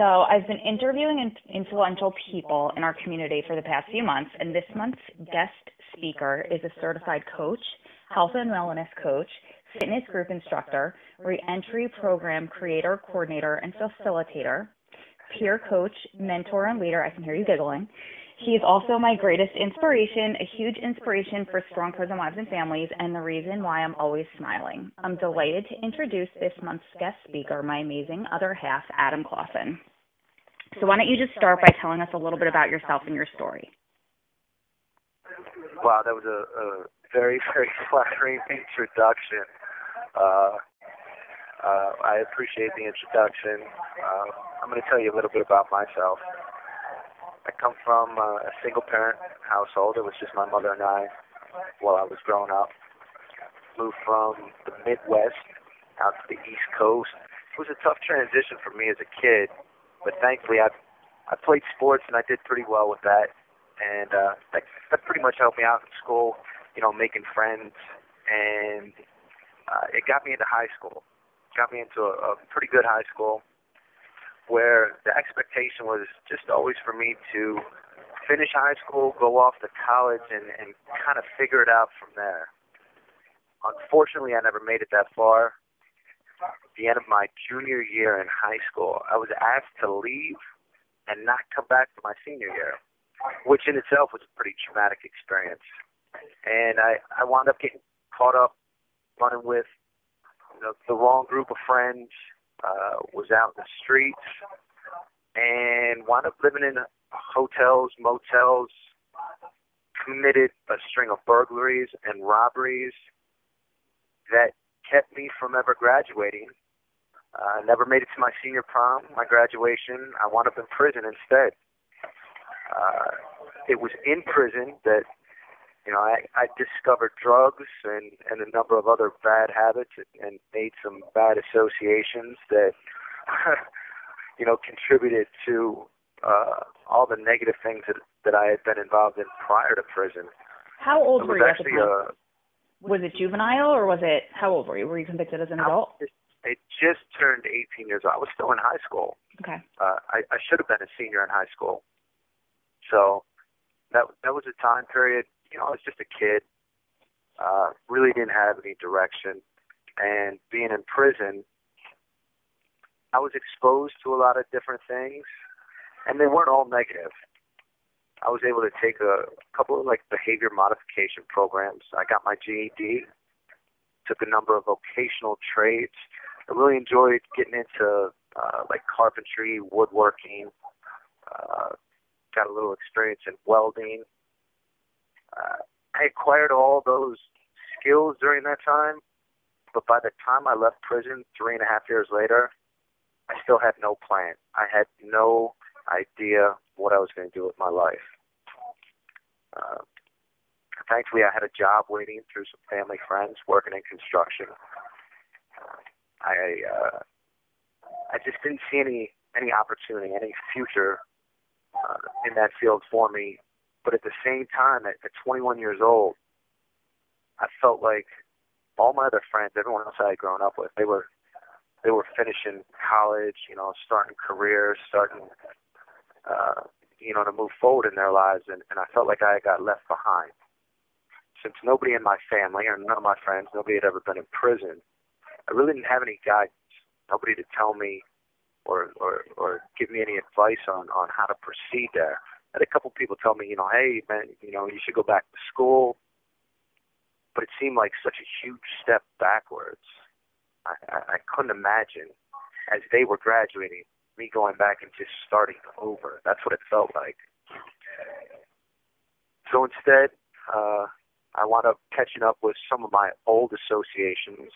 So I've been interviewing influential people in our community for the past few months, and this month's guest speaker is a certified coach, health and wellness coach, fitness group instructor, reentry program creator, coordinator, and facilitator, peer coach, mentor, and leader. I can hear you giggling. He is also my greatest inspiration, a huge inspiration for Strong Prison Wives and Families, and the reason why I'm always smiling. I'm delighted to introduce this month's guest speaker, my amazing other half, Adam Clausen. So why don't you just start by telling us a little bit about yourself and your story? Wow, that was a very, very flattering introduction. I appreciate the introduction. I'm going to tell you a little bit about myself. I come from a single-parent household. It was just my mother and I while I was growing up. Moved from the Midwest out to the East Coast. It was a tough transition for me as a kid, but thankfully I played sports and I did pretty well with that, and that pretty much helped me out in school, you know, making friends, and it got me into high school. Got me into a pretty good high school, where the expectation was just always for me to finish high school, go off to college, and kind of figure it out from there. Unfortunately, I never made it that far. At the end of my junior year in high school, I was asked to leave and not come back for my senior year, which in itself was a pretty traumatic experience. And I wound up getting caught up running with, you know, the wrong group of friends, was out in the streets, and wound up living in hotels, motels, committed a string of burglaries and robberies that kept me from ever graduating. I never made it to my senior prom, my graduation. I wound up in prison instead. It was in prison that, you know, I discovered drugs and a number of other bad habits and made some bad associations that, you know, contributed to all the negative things that I had been involved in prior to prison. How old were you at the time? Was it juvenile or was it, how old were you? Were you convicted as an adult? I just turned 18 years old. I was still in high school. Okay. I should have been a senior in high school. So that was a time period. You know, I was just a kid, really didn't have any direction, and being in prison, I was exposed to a lot of different things, and they weren't all negative. I was able to take a couple of, like, behavior modification programs. I got my GED, took a number of vocational trades. I really enjoyed getting into, like, carpentry, woodworking, got a little experience in welding. I acquired all those skills during that time, but by the time I left prison 3.5 years later, I still had no plan. I had no idea what I was going to do with my life. Thankfully, I had a job waiting through some family friends working in construction. I just didn't see any opportunity, any future in that field for me. But at the same time, at 21 years old, I felt like all my other friends, everyone else I had grown up with, they were finishing college, you know, starting careers, you know, to move forward in their lives, and I felt like I got left behind. Since nobody in my family or none of my friends, nobody had ever been in prison, I really didn't have any guidance, nobody to tell me or give me any advice on how to proceed there. I had a couple people tell me, you know, hey, man, you know, you should go back to school. But it seemed like such a huge step backwards. I couldn't imagine, as they were graduating, me going back and just starting over. That's what it felt like. So instead, I wound up catching up with some of my old associations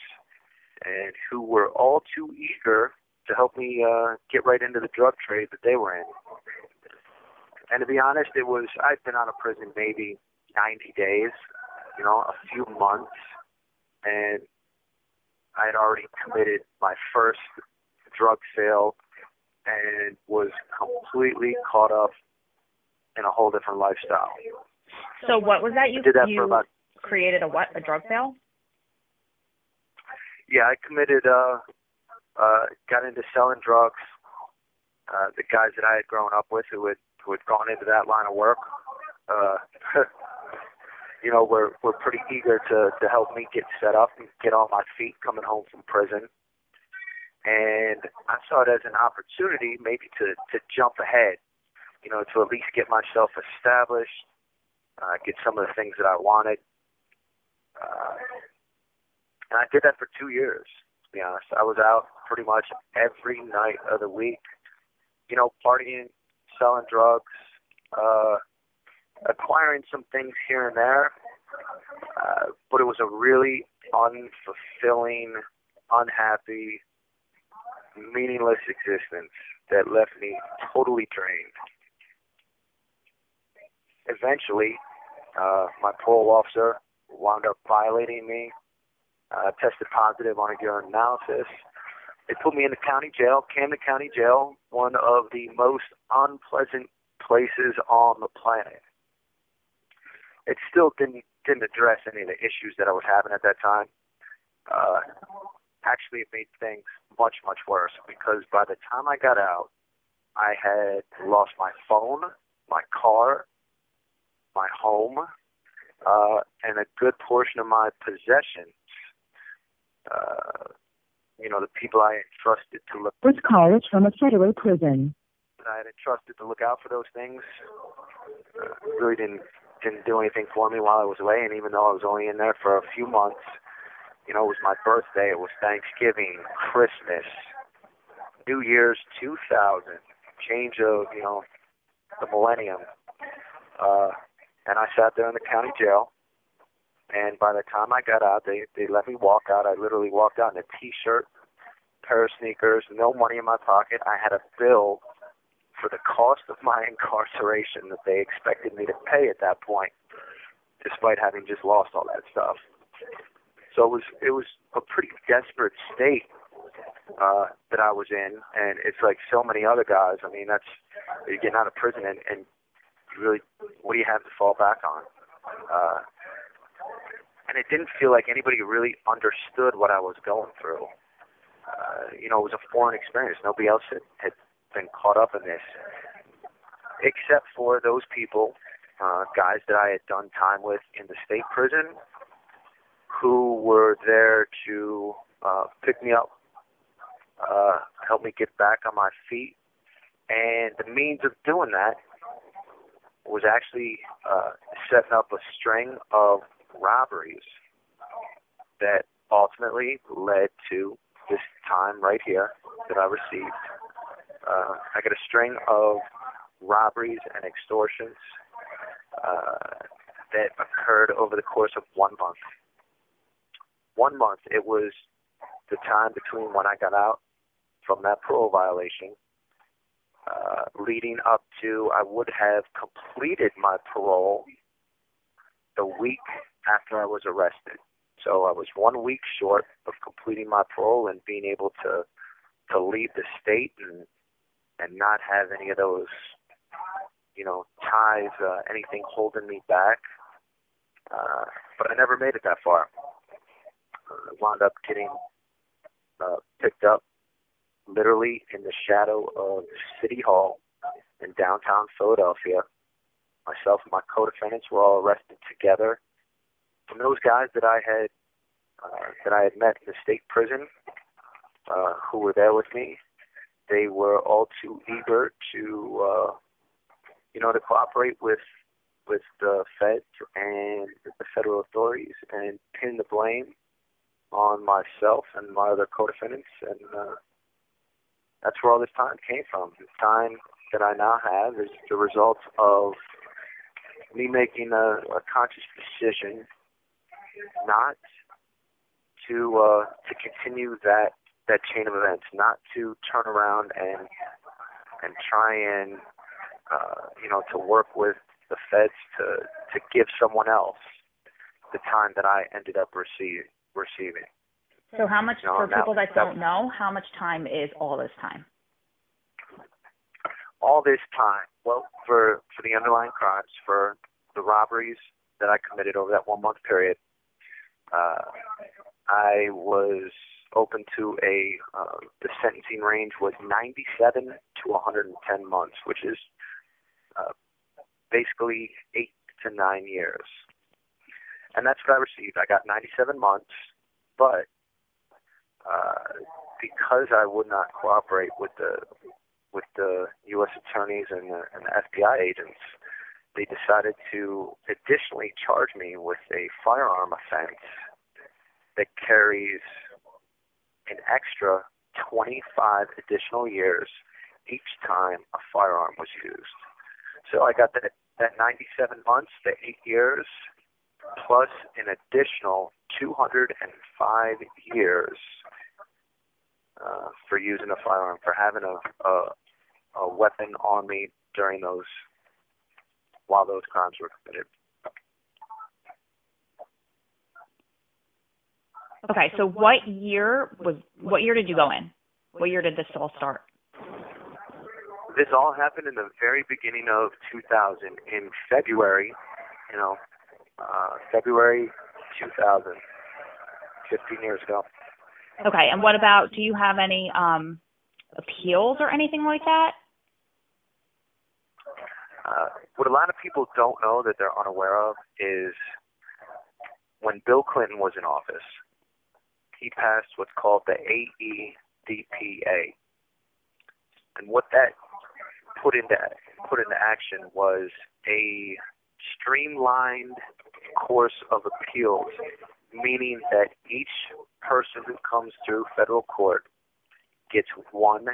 and who were all too eager to help me get right into the drug trade that they were in. And to be honest, I've been out of prison maybe 90 days, you know, a few months, and I had already committed my first drug sale and was completely caught up in a whole different lifestyle. So what was that? You created a what? A drug sale? Yeah, I got into selling drugs, the guys that I had grown up with who had gone into that line of work, you know, were pretty eager to help me get set up and get on my feet coming home from prison. And I saw it as an opportunity maybe to jump ahead, you know, to at least get myself established, get some of the things that I wanted. And I did that for 2 years, to be honest. I was out pretty much every night of the week, you know, partying, selling drugs, acquiring some things here and there. But it was a really unfulfilling, unhappy, meaningless existence that left me totally drained. Eventually, my parole officer wound up violating me, tested positive on a urinalysis. They put me in the county jail, Camden County Jail, one of the most unpleasant places on the planet. It still didn't address any of the issues that I was having at that time. Actually, it made things much, much worse, because by the time I got out, I had lost my phone, my car, my home, and a good portion of my possessions. You know, the people I entrusted to look. This call is from a federal prison. I had entrusted to look out for those things. Really didn't do anything for me while I was away, and even though I was only in there for a few months. You know, it was my birthday, it was Thanksgiving, Christmas, New Year's 2000, change of, you know, the millennium. And I sat there in the county jail, and by the time I got out, they let me walk out. I literally walked out in a T-shirt, pair of sneakers, no money in my pocket. I had a bill for the cost of my incarceration that they expected me to pay at that point, despite having just lost all that stuff. So it was a pretty desperate state that I was in, and it's like so many other guys. I mean, that's you're getting out of prison, and you really, what do you have to fall back on? And it didn't feel like anybody really understood what I was going through. You know, it was a foreign experience. Nobody else had been caught up in this, except for those people, guys that I had done time with in the state prison, who were there to pick me up, help me get back on my feet. And the means of doing that was actually setting up a string of robberies that ultimately led to this time right here that I received. I got a string of robberies and extortions that occurred over the course of 1 month. 1 month, it was the time between when I got out from that parole violation, leading up to I would have completed my parole the week after I was arrested. So I was 1 week short of completing my parole and being able to leave the state and not have any of those, you know, ties, anything holding me back. But I never made it that far. Wound up getting picked up literally in the shadow of City Hall in downtown Philadelphia. Myself and my co-defendants were all arrested together. From those guys that I had met in the state prison, who were there with me, they were all too eager to cooperate with the feds and the federal authorities and pin the blame on myself and my other co-defendants, and that's where all this time came from. The time that I now have is the result of me making a conscious decision not to continue that chain of events, not to turn around and try and to work with the feds to give someone else the time that I ended up receiving. So how much, for people that don't know, how much time is all this time? All this time. Well, for the underlying crimes, for the robberies that I committed over that 1 month period, I was open to the sentencing range was 97 to 110 months, which is basically 8 to 9 years. And that's what I received. I got 97 months, but because I would not cooperate with the U.S. attorneys and the FBI agents, they decided to additionally charge me with a firearm offense that carries an extra 25 additional years each time a firearm was used. So I got that 97 months, the 8 years, plus an additional 205 years for using a firearm, for having a weapon on me during while those crimes were committed. Okay, so what year did you go in? What year did this all start? This all happened in the very beginning of 2000, in February, February 2000, 15 years ago. Okay, and what about, do you have any appeals or anything like that? What a lot of people don't know that they're unaware of is when Bill Clinton was in office, he passed what's called the AEDPA. And what that put into action was a streamlined course of appeals, meaning that each person who comes through federal court gets one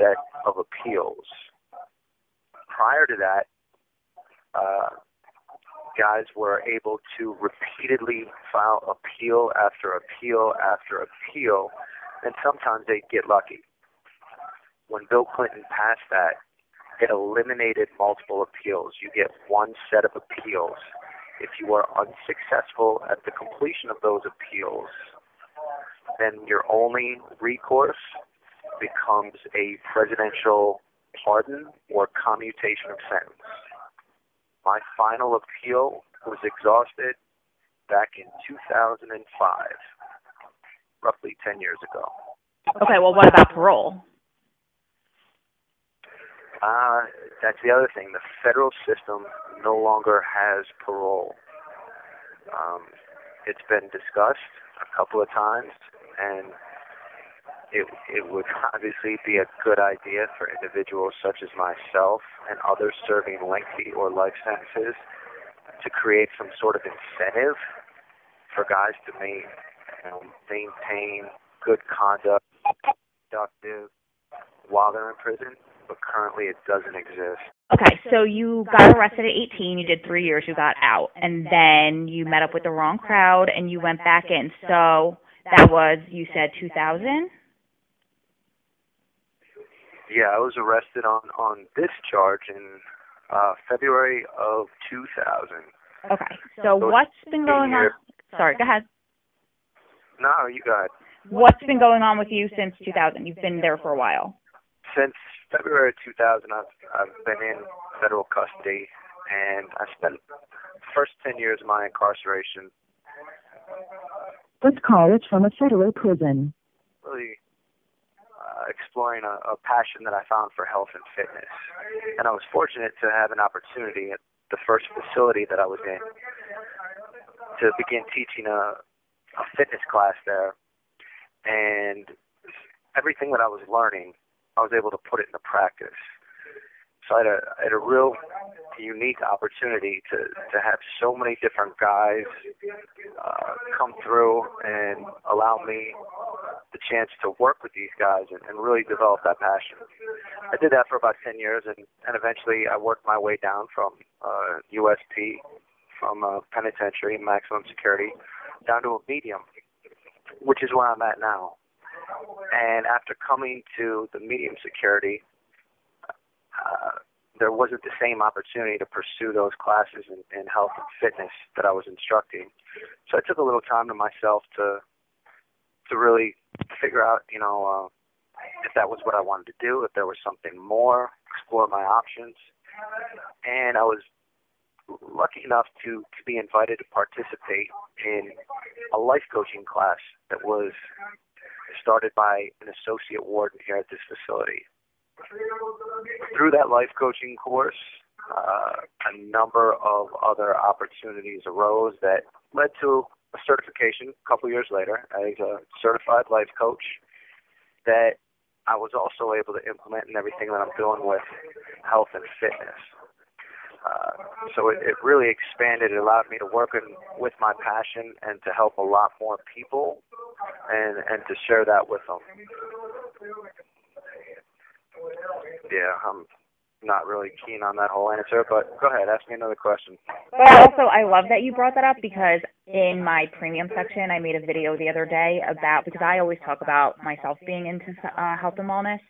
set of appeals. Prior to that, guys were able to repeatedly file appeal after appeal after appeal, and sometimes they'd get lucky. When Bill Clinton passed that, it eliminated multiple appeals. You get one set of appeals. If you are unsuccessful at the completion of those appeals, then your only recourse becomes a presidential pardon or commutation of sentence. My final appeal was exhausted back in 2005, roughly 10 years ago. Okay, well, what about parole? That's the other thing. The federal system no longer has parole. It's been discussed a couple of times, and it would obviously be a good idea for individuals such as myself and others serving lengthy or life sentences to create some sort of incentive for guys to maintain good conduct, productive while they're in prison, but currently it doesn't exist. Okay, so you got arrested at 18, you did 3 years, you got out, and then you met up with the wrong crowd and you went back in. So that was, you said, 2000? Yeah, I was arrested on this charge in February of 2000. Okay, so what's been going on? Sorry, go ahead. No, you go ahead. What's been going on with you since 2000? You've been there for a while. Since February 2000, I've been in federal custody, and I spent the first 10 years of my incarceration. This call is from a federal prison. Really exploring a passion that I found for health and fitness. And I was fortunate to have an opportunity at the first facility that I was in to begin teaching a fitness class there. And everything that I was learning, I was able to put it into practice. So I had a real unique opportunity to have so many different guys come through and allow me the chance to work with these guys and really develop that passion. I did that for about 10 years, and eventually I worked my way down from USP, from penitentiary, maximum security, down to a medium, which is where I'm at now. And after coming to the medium security, there wasn't the same opportunity to pursue those classes in health and fitness that I was instructing. So I took a little time to myself to really figure out, if that was what I wanted to do, if there was something more, explore my options. And I was lucky enough to be invited to participate in a life coaching class that was is started by an associate warden here at this facility. Through that life coaching course, a number of other opportunities arose that led to a certification a couple years later as a certified life coach that I was also able to implement in everything that I'm doing with health and fitness. So it really expanded. It allowed me to work with my passion and to help a lot more people and to share that with them. Yeah, I'm not really keen on that whole answer, but go ahead, ask me another question. Also, I love that you brought that up because in my premium section, I made a video the other day about, because I always talk about myself being into health and wellness,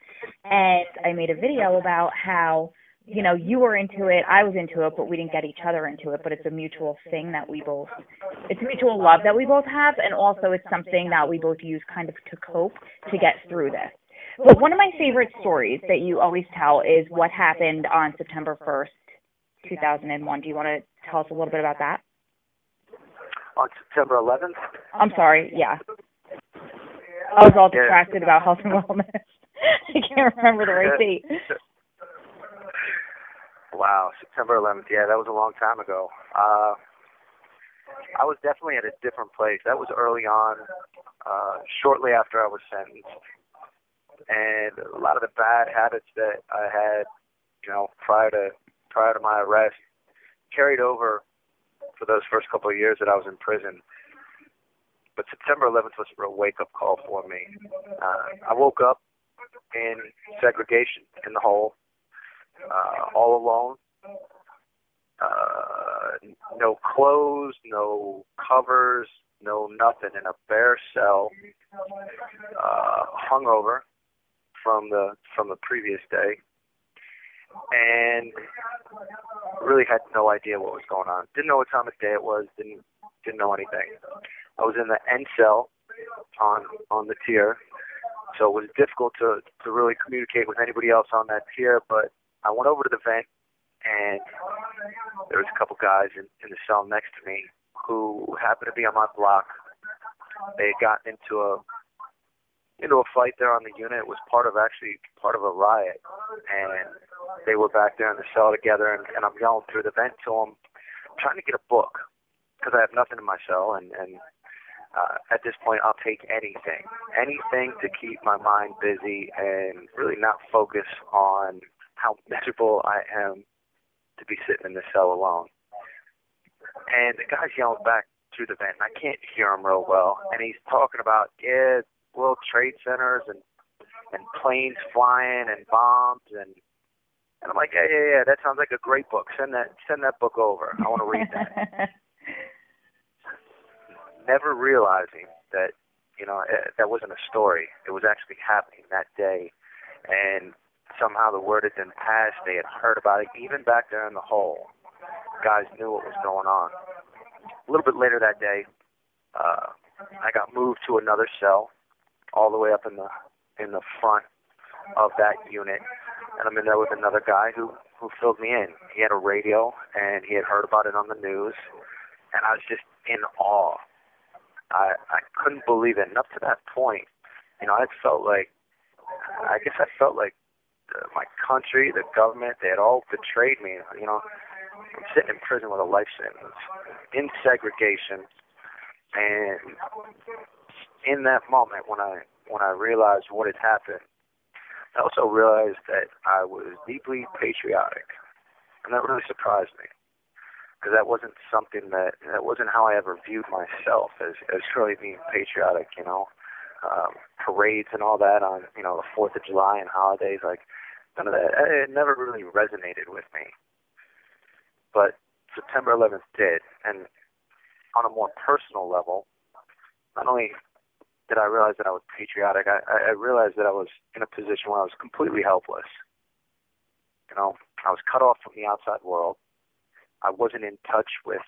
and I made a video about how, you know, you were into it, I was into it, but we didn't get each other into it, but it's a mutual thing that we both, it's a mutual love that we both have, and also it's something that we both use kind of to cope to get through this. But one of my favorite stories that you always tell is what happened on September 1st, 2001. Do you want to tell us a little bit about that? On September 11th? I'm sorry, yeah. I was all distracted about health and wellness. I can't remember the right date. Wow, September 11th. Yeah, that was a long time ago. I was definitely at a different place. That was early on, shortly after I was sentenced. And a lot of the bad habits that I had, you know, prior to my arrest carried over for those first couple of years that I was in prison. But September 11th was a real wake-up call for me. I woke up in segregation, in the hole, all alone, no clothes, no covers, no nothing, in a bare cell, hungover from the previous day, and really had no idea what was going on. Didn't know what time of day it was. Didn't know anything. I was in the end cell on the tier, so it was difficult to really communicate with anybody else on that tier. But I went over to the vent, and there was a couple guys in the cell next to me who happened to be on my block. They had gotten into a fight there on the unit. It was part of a riot, and they were back there in the cell together, and I'm yelling through the vent to them, trying to get a book, because I have nothing in my cell, and at this point I'll take anything to keep my mind busy and really not focus on how miserable I am to be sitting in the cell alone. And the guy's yelling back through the vent, and I can't hear him real well, and he's talking about, World Trade Centers and planes flying and bombs and I'm like, yeah, that sounds like a great book. Send that book over. I want to read that. Never realizing that, you know, that wasn't a story. It was actually happening that day, and somehow the word had been passed. They had heard about it, even back there in the hole. Guys knew what was going on. A little bit later that day, I got moved to another cell, all the way up in the front of that unit, and I'm in there with another guy who filled me in. He had a radio, and he had heard about it on the news, and I was just in awe. I couldn't believe it. And up to that point, you know, I felt like my country, the government, they had all betrayed me. You know, I'm sitting in prison with a life sentence, in segregation, and in that moment, when I realized what had happened, I also realized that I was deeply patriotic, and that really surprised me, because that wasn't something that wasn't how I ever viewed myself as really being patriotic. You know, parades and all that on, you know, the 4th of July and holidays, like none of that. It never really resonated with me, but September 11th did, and on a more personal level, not only did I realize that I was patriotic, I realized that I was in a position where I was completely helpless. You know, I was cut off from the outside world. I wasn't in touch with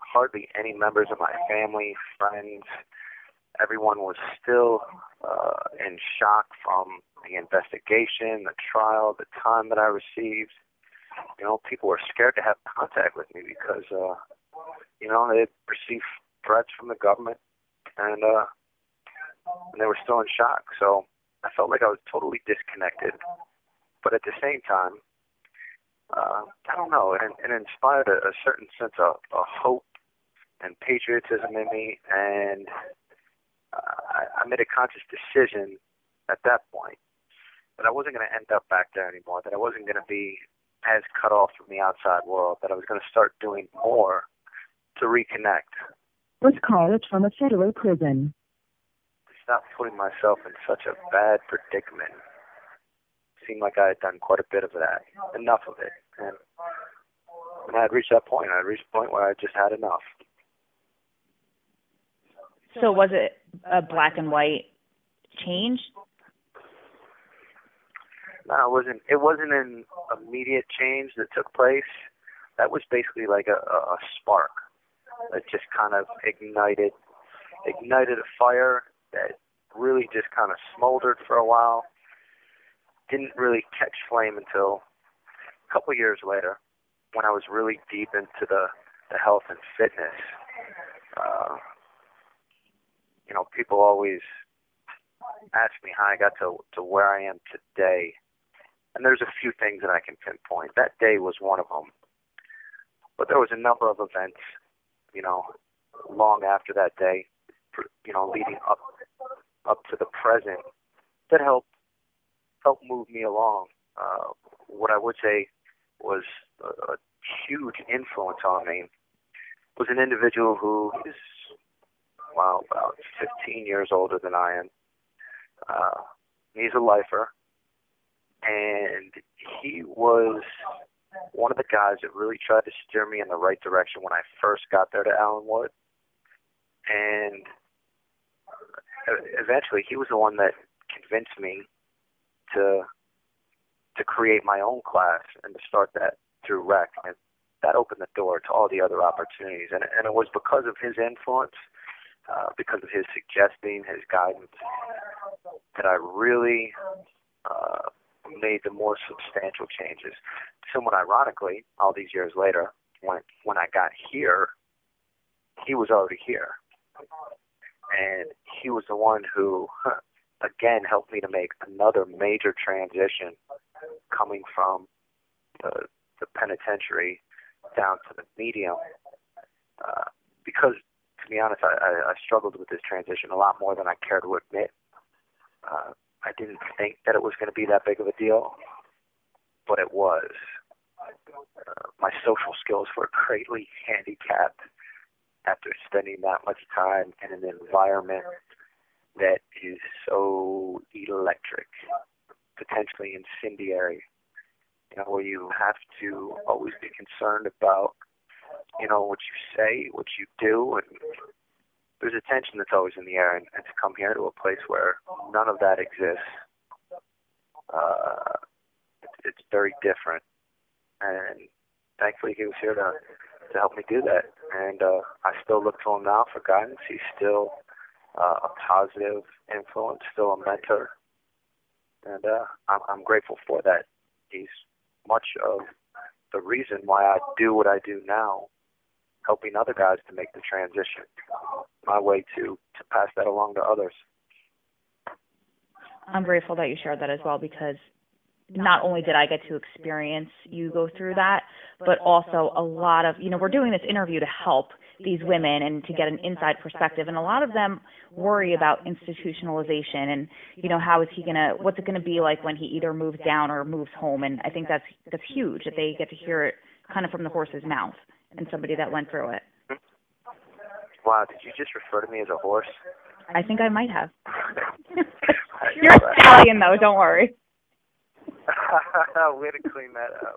hardly any members of my family, friends. Everyone was still in shock from the investigation, the trial, the time that I received. You know, people were scared to have contact with me because, you know, they received threats from the government, and and they were still in shock. So I felt like I was totally disconnected. But at the same time, I don't know, it inspired a certain sense of hope and patriotism in me, and I made a conscious decision at that point that I wasn't going to end up back there anymore, that I wasn't going to be as cut off from the outside world, that I was going to start doing more to reconnect. This call is from a federal prison. To stop putting myself in such a bad predicament. Seemed like I had done quite a bit of that, enough of it. And when I had reached that point, I reached a point where I just had enough. So was it a black and white change? No, it wasn't. It wasn't an immediate change that took place. That was basically like a spark that just kind of ignited a fire that really just kind of smoldered for a while. Didn't really catch flame until a couple years later, when I was really deep into the health and fitness. You know, people always ask me how I got to where I am today, and there's a few things that I can pinpoint. That day was one of them, but there was a number of events, you know, long after that day, you know, leading up to the present that helped move me along. What I would say was a huge influence on me was an individual who is, wow, about 15 years older than I am. He's a lifer, and he was one of the guys that really tried to steer me in the right direction when I first got there to Allenwood. And eventually he was the one that convinced me to create my own class and to start that through rec, and that opened the door to all the other opportunities. And it was because of his influence, because of his suggesting, his guidance, that I really made the more substantial changes. Somewhat ironically, all these years later, when I got here, he was already here. And he was the one who, again, helped me to make another major transition coming from the penitentiary down to the medium, because, to be honest, I struggled with this transition a lot more than I care to admit. I didn't think that it was going to be that big of a deal, but it was. My social skills were greatly handicapped after spending that much time in an environment that is so electric, potentially incendiary, you know, where you have to always be concerned about, you know, what you say, what you do, and there's a tension that's always in the air, and to come here to a place where none of that exists, it's very different, and thankfully he was here to help me do that, and I still look to him now for guidance. He's still a positive influence, still a mentor, and I'm grateful for that. He's much of the reason why I do what I do now, helping other guys to make the transition, my way to pass that along to others. I'm grateful that you shared that as well, because not only did I get to experience you go through that, but also a lot of, you know, we're doing this interview to help these women and to get an inside perspective, and a lot of them worry about institutionalization and, you know, what's it going to be like when he either moves down or moves home, and I think that's huge that they get to hear it kind of from the horse's mouth and somebody that went through it. Wow, did you just refer to me as a horse? I think I might have. You're a stallion, though, don't worry. Way to clean that up.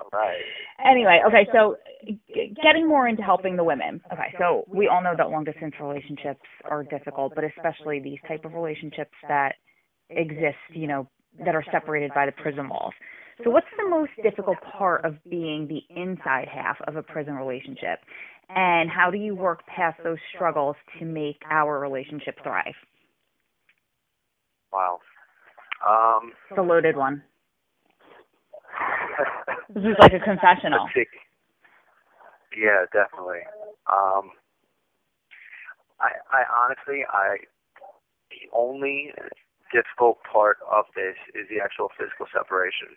All right. Anyway, okay, so getting more into helping the women. Okay, so we all know that long-distance relationships are difficult, but especially these type of relationships that exist, you know, that are separated by the prison walls. So what's the most difficult part of being the inside half of a prison relationship, and how do you work past those struggles to make our relationship thrive? Wow. The loaded one. This is like a confessional. Yeah, definitely. I honestly, The only difficult part of this is the actual physical separation.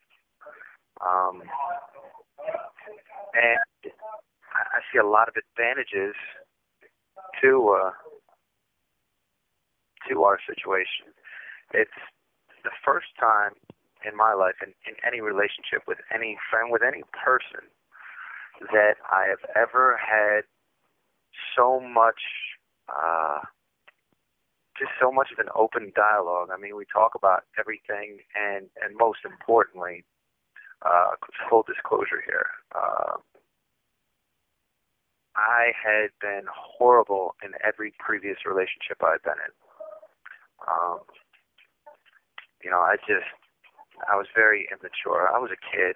And I see a lot of advantages to our situation. It's the first time in my life, in any relationship with any friend, with any person, that I have ever had so much, just so much of an open dialogue. I mean, we talk about everything, and most importantly, full disclosure here, I had been horrible in every previous relationship I'd been in. You know, I was very immature. I was a kid,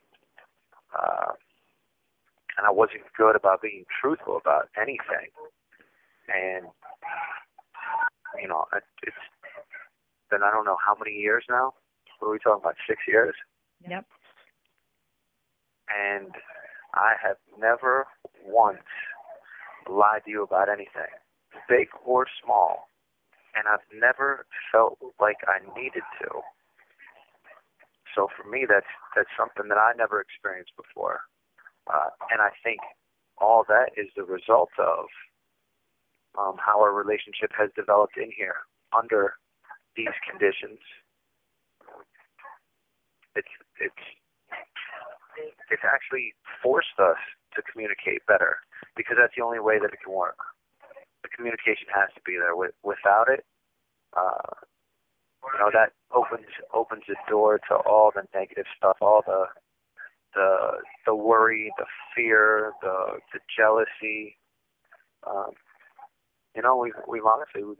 and I wasn't good about being truthful about anything. And, you know, it's been, I don't know how many years now. What are we talking about, 6 years? Yep. And I have never once lied to you about anything, big or small. And I've never felt like I needed to. So for me, that's something that I never experienced before. And I think all that is the result of how our relationship has developed in here under these conditions. It's actually forced us to communicate better, because that's the only way that it can work. The communication has to be there. Without it, you know, that opens the door to all the negative stuff, all the worry, the fear, the jealousy. You know, we've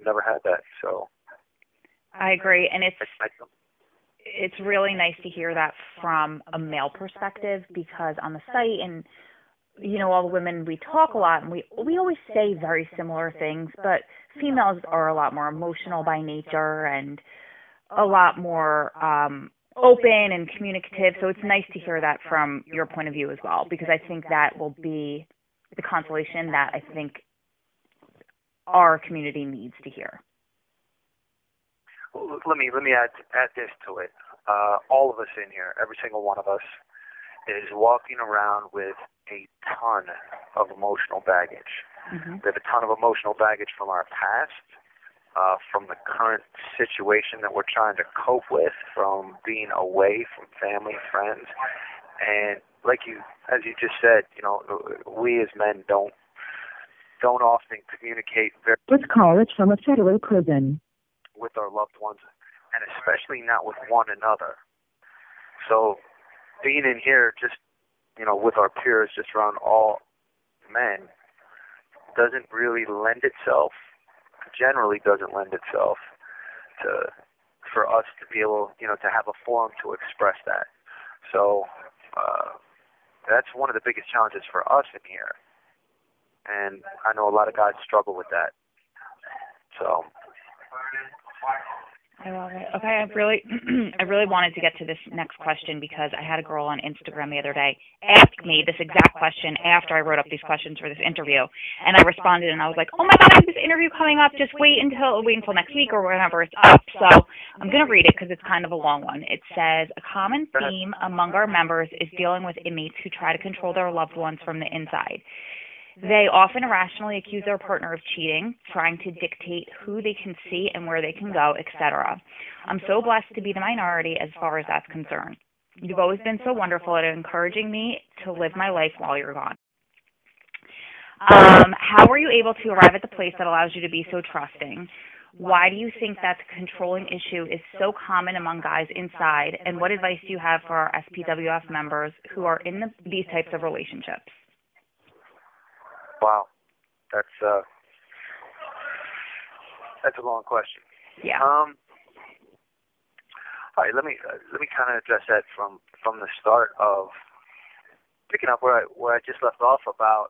never had that. So I agree, and it's really nice to hear that from a male perspective, because on the site and, you know, all the women, we talk a lot, and we always say very similar things, but females are a lot more emotional by nature and a lot more open and communicative. So it's nice to hear that from your point of view as well, because I think that will be the consolation that I think our community needs to hear. Well, let me add this to it. All of us in here, every single one of us, is walking around with a ton of emotional baggage. Mm-hmm. We have a ton of emotional baggage from our past, from the current situation that we're trying to cope with, from being away from family, friends, and as you just said, you know, we as men don't often communicate very. Let's call it from a federal prison. With our loved ones, and especially not with one another. So being in here, just, you know, with our peers, just around all men, generally doesn't lend itself to, for us to be able, you know, to have a forum to express that. So that's one of the biggest challenges for us in here. And I know a lot of guys struggle with that. So I love it. Okay, I really wanted to get to this next question, because I had a girl on Instagram the other day ask me this exact question after I wrote up these questions for this interview, and I responded, and I was like, "Oh my God, I have this interview coming up. Just wait until next week or whenever it's up." So I'm gonna read it because it's kind of a long one. It says, "A common theme among our members is dealing with inmates who try to control their loved ones from the inside. They often irrationally accuse their partner of cheating, trying to dictate who they can see and where they can go, etc. I'm so blessed to be the minority as far as that's concerned. You've always been so wonderful at encouraging me to live my life while you're gone. How are you able to arrive at the place that allows you to be so trusting? Why do you think that the controlling issue is so common among guys inside? And what advice do you have for our SPWF members who are in these types of relationships?" Wow, that's a long question. Yeah. All right, let me kind of address that from the start of picking up where I just left off about,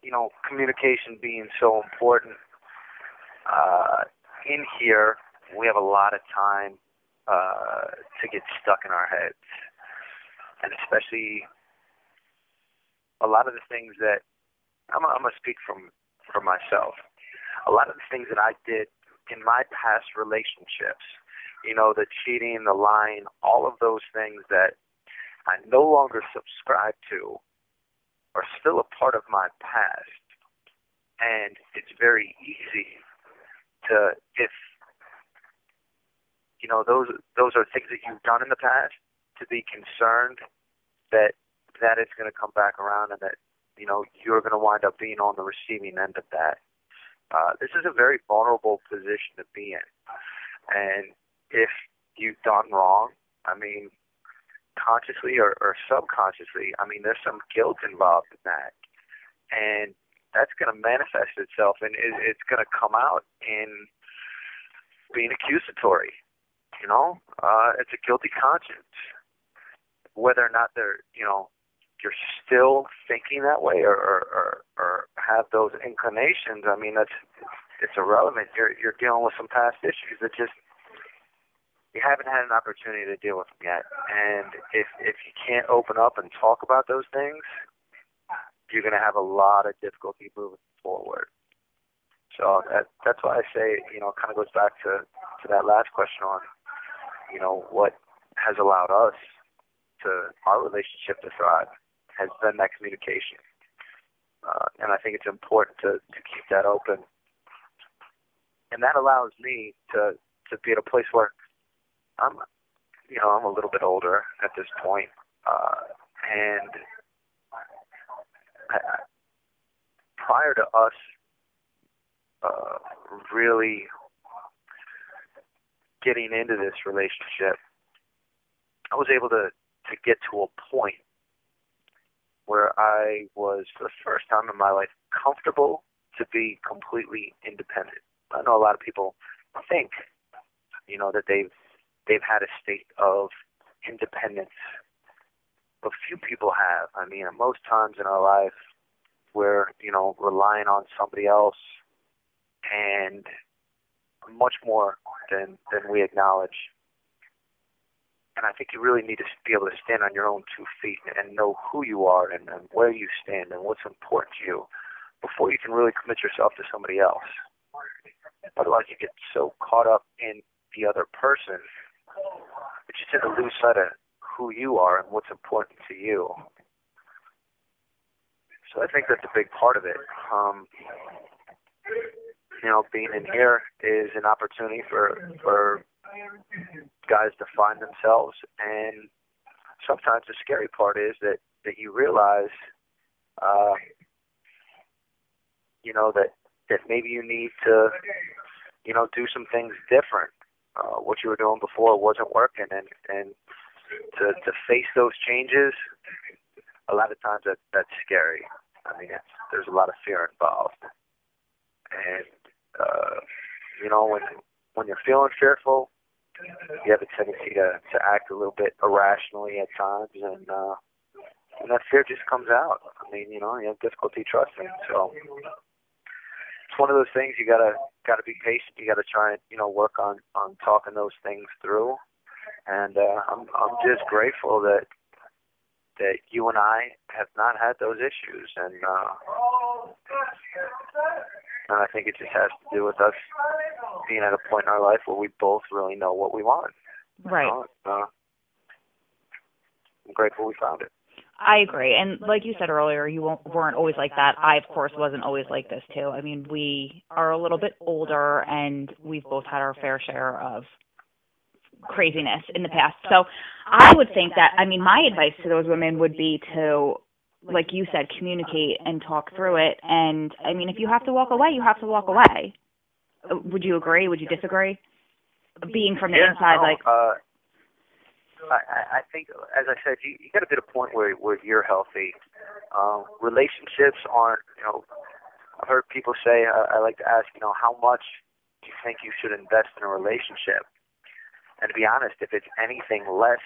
you know, communication being so important. In here, we have a lot of time to get stuck in our heads, and especially a lot of the things that I'm going to speak from myself. A lot of the things that I did in my past relationships, you know, the cheating, the lying, all of those things that I no longer subscribe to are still a part of my past. And it's very easy to, if, you know, those are things that you've done in the past, to be concerned that that is going to come back around and that, you know, you're going to wind up being on the receiving end of that. This is a very vulnerable position to be in. And if you've done wrong, I mean, consciously or subconsciously, I mean, there's some guilt involved in that. And that's going to manifest itself, and it's going to come out in being accusatory, you know? It's a guilty conscience. Whether or not they're, you know, you're still thinking that way or have those inclinations, I mean, it's irrelevant. You're dealing with some past issues that just, you haven't had an opportunity to deal with them yet. And if you can't open up and talk about those things, you're going to have a lot of difficulty moving forward. So that's why I say, you know, it kind of goes back to that last question on, you know, what has allowed us to, our relationship to thrive has been that communication. And I think it's important to keep that open. And that allows me to be at a place where I'm, you know, I'm a little bit older at this point, and prior to us really getting into this relationship, I was able to get to a point where I was, for the first time in my life, comfortable to be completely independent. I know a lot of people think, you know, that they've had a state of independence. But few people have. I mean, most times in our life, we're, you know, relying on somebody else, and much more than we acknowledge. And I think you really need to be able to stand on your own two feet and know who you are and where you stand and what's important to you before you can really commit yourself to somebody else. Otherwise, you get so caught up in the other person that you tend to lose sight of who you are and what's important to you. So I think that's a big part of it. You know, being in here is an opportunity for guys to find themselves, and sometimes the scary part is that you realize, you know, that maybe you need to, you know, do some things different. What you were doing before wasn't working, and to face those changes, a lot of times that's scary. I mean, there's a lot of fear involved. And, you know, when you're feeling fearful, you have a tendency to act a little bit irrationally at times, and that fear just comes out. I mean, you know, you have difficulty trusting. So it's one of those things you gotta be patient. You gotta try and, you know, work on talking those things through. And I'm just grateful that you and I have not had those issues, and I think it just has to do with us being at a point in our life where we both really know what we want. Right. I'm grateful we found it. I agree, and like you said earlier, you weren't always like that. I, of course, wasn't always like this too. I mean, we are a little bit older, and we've both had our fair share of craziness in the past. So I would think that, I mean, my advice to those women would be to, like you said, communicate and talk through it. And I mean, if you have to walk away, you have to walk away. Would you agree? Would you disagree? Being from the inside, like. I think, as I said, you got to get a point where you're healthy. Relationships aren't, you know, I've heard people say, I like to ask, you know, how much do you think you should invest in a relationship? And to be honest, if it's anything less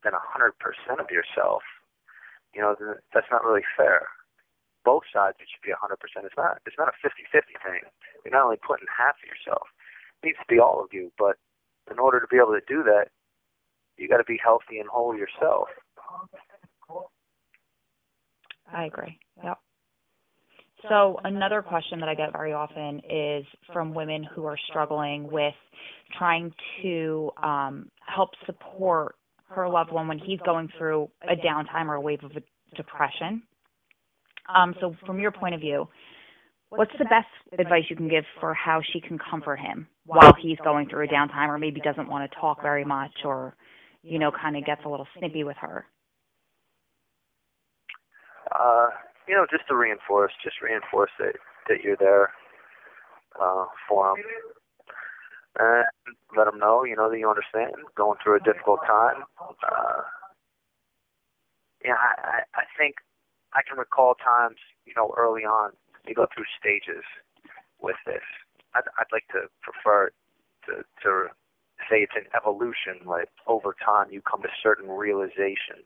than 100% of yourself, you know, that's not really fair. Both sides, it should be 100%. It's not a 50-50 thing. You're not only putting half of yourself. It needs to be all of you. But in order to be able to do that, you got to be healthy and whole yourself. I agree. Yep. So another question that I get very often is from women who are struggling with trying to help support her loved one when he's going through a downtime or a wave of depression. So from your point of view, what's the best advice you can give for how she can comfort him while he's going through a downtime, or maybe doesn't want to talk very much, or, you know, kind of gets a little snippy with her? You know, just to reinforce, that you're there for them, and let them know, you know, that you understand, going through a difficult time. I think I can recall times, you know, early on, you go through stages with this. I'd like to prefer to say it's an evolution, like over time you come to certain realizations.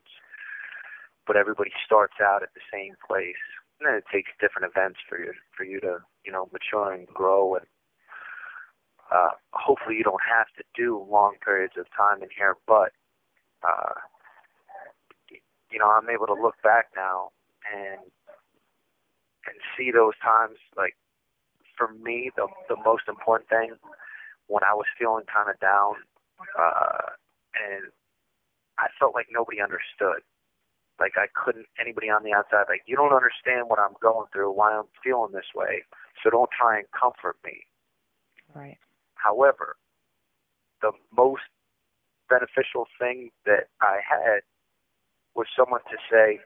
But everybody starts out at the same place, and then it takes different events for you to, you know, mature and grow. And hopefully, you don't have to do long periods of time in here. But you know, I'm able to look back now and see those times. Like for me, the most important thing when I was feeling kind of down, and I felt like nobody understood. Like I couldn't, anybody on the outside, like, you don't understand what I'm going through, why I'm feeling this way, so don't try and comfort me. Right. However, the most beneficial thing that I had was someone to say,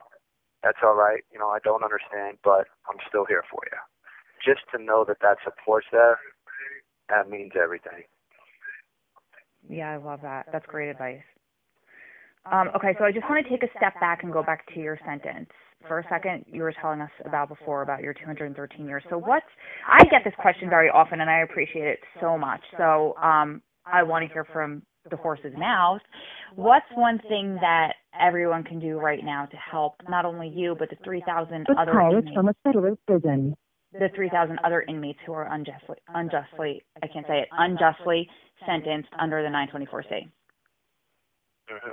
that's all right, you know, I don't understand, but I'm still here for you. Just to know that that support's there, that means everything. Yeah, I love that. That's great advice. Okay, so I just want to take a step back and go back to your sentence. For a second, you were telling us about before about your 213 years. So I get this question very often, and I appreciate it so much. So I want to hear from the horse's mouth. What's one thing that everyone can do right now to help not only you, but the 3,000 other inmates? From a federal prison. The 3,000 other inmates who are unjustly sentenced under the 924C. Mm-hmm.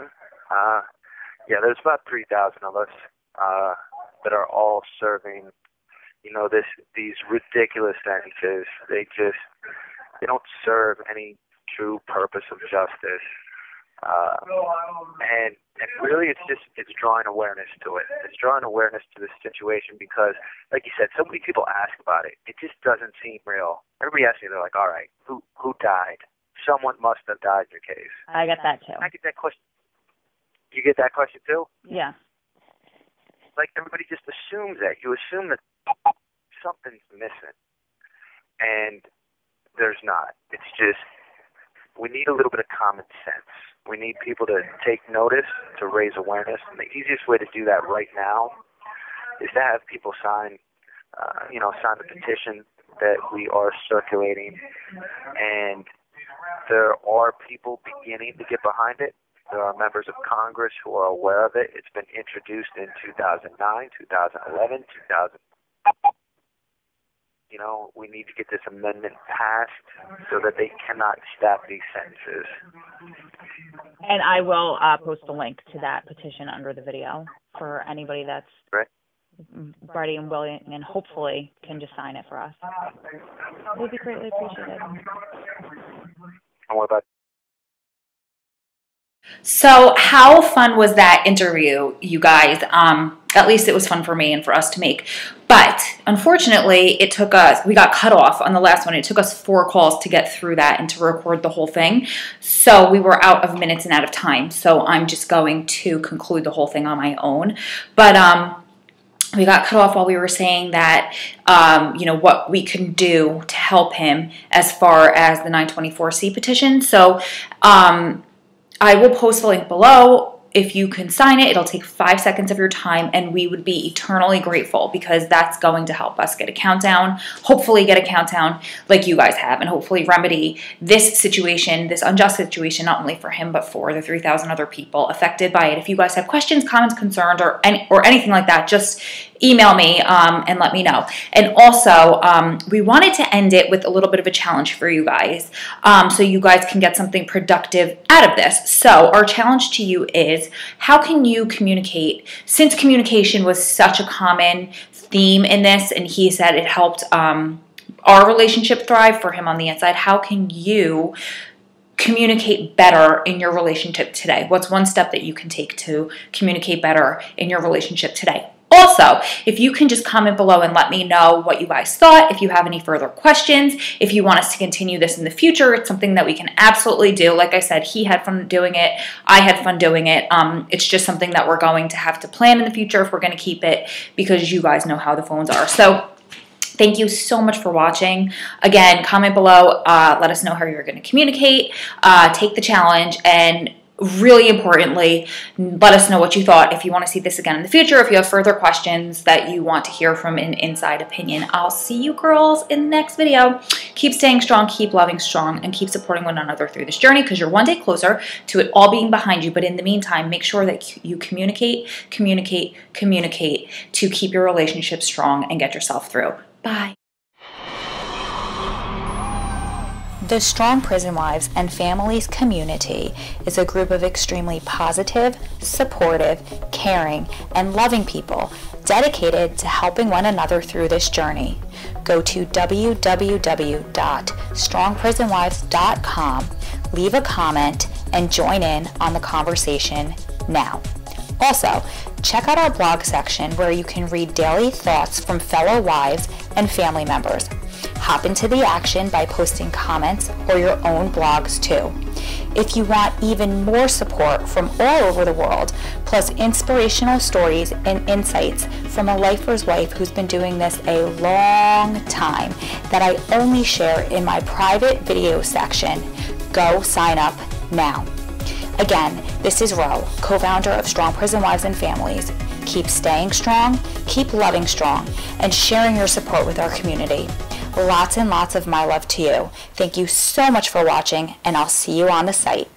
Yeah, there's about 3,000 of us that are all serving, you know, these ridiculous sentences. They don't serve any true purpose of justice. And really it's drawing awareness to it. It's drawing awareness to the situation because, like you said, so many people ask about it. It just doesn't seem real. Everybody asks me, they're like, all right, who died? Someone must have died in your case. I get that too. I get that question. You get that question too? Yeah. Like everybody just assumes that. You assume that something's missing. And there's not. It's just, we need a little bit of common sense. We need people to take notice, to raise awareness. And the easiest way to do that right now is to have people sign the petition that we are circulating. And there are people beginning to get behind it. There are members of Congress who are aware of it. It's been introduced in 2009, 2011, 2000. You know, we need to get this amendment passed so that they cannot stop these sentences. And I will post a link to that petition under the video for anybody that's ready and willing, and hopefully can just sign it for us. It would be greatly appreciated. And what about? So how fun was that interview, you guys? At least it was fun for me and for us to make. But unfortunately, we got cut off on the last one. It took us 4 calls to get through that and to record the whole thing. So we were out of minutes and out of time. So I'm just going to conclude the whole thing on my own. But we got cut off while we were saying that, you know, what we can do to help him as far as the 924C petition. So, I will post the link below. If you can sign it, it'll take 5 seconds of your time, and we would be eternally grateful because that's going to help us hopefully get a countdown like you guys have, and hopefully remedy this situation, this unjust situation, not only for him, but for the 3,000 other people affected by it. If you guys have questions, comments, concerns, or anything like that, just email me and let me know. And also, we wanted to end it with a little bit of a challenge for you guys so you guys can get something productive out of this. So our challenge to you is, how can you communicate, since communication was such a common theme in this, and he said it helped our relationship thrive for him on the inside. How can you communicate better in your relationship today? What's one step that you can take to communicate better in your relationship today? Also, if you can just comment below and let me know what you guys thought, if you have any further questions, if you want us to continue this in the future, it's something that we can absolutely do. Like I said, he had fun doing it. I had fun doing it. It's just something that we're going to have to plan in the future if we're going to keep it, because you guys know how the phones are. So thank you so much for watching. Again, comment below. Let us know how you're going to communicate. Take the challenge, and really importantly, let us know what you thought. If you want to see this again in the future, if you have further questions that you want to hear from an inside opinion, I'll see you girls in the next video. Keep staying strong, keep loving strong, and keep supporting one another through this journey, because you're one day closer to it all being behind you. But in the meantime, make sure that you communicate, communicate, communicate to keep your relationship strong and get yourself through. Bye. The Strong Prison Wives and Families community is a group of extremely positive, supportive, caring, and loving people dedicated to helping one another through this journey. Go to www.strongprisonwives.com, leave a comment, and join in on the conversation now. Also, check out our blog section where you can read daily thoughts from fellow wives and family members. Hop into the action by posting comments or your own blogs too. If you want even more support from all over the world, plus inspirational stories and insights from a lifer's wife who's been doing this a long time that I only share in my private video section, go sign up now. Again, this is Ro, co-founder of Strong Prison Wives and Families. Keep staying strong, keep loving strong, and sharing your support with our community. Lots and lots of my love to you. Thank you so much for watching, and I'll see you on the site.